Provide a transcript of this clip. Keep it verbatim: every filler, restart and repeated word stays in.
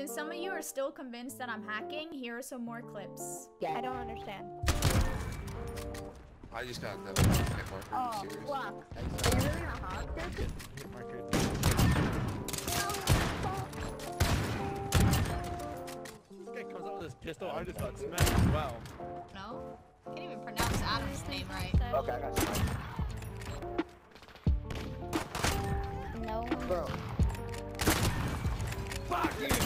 Since some of you are still convinced that I'm hacking, here are some more clips. Yeah. I don't understand. I just got that marker. Oh, fuck. Are you really a hog? This guy comes out with his pistol, I just got smashed as well. No? I can't even pronounce Adam's name right. Okay, I got you. No. Bro. Fuck you!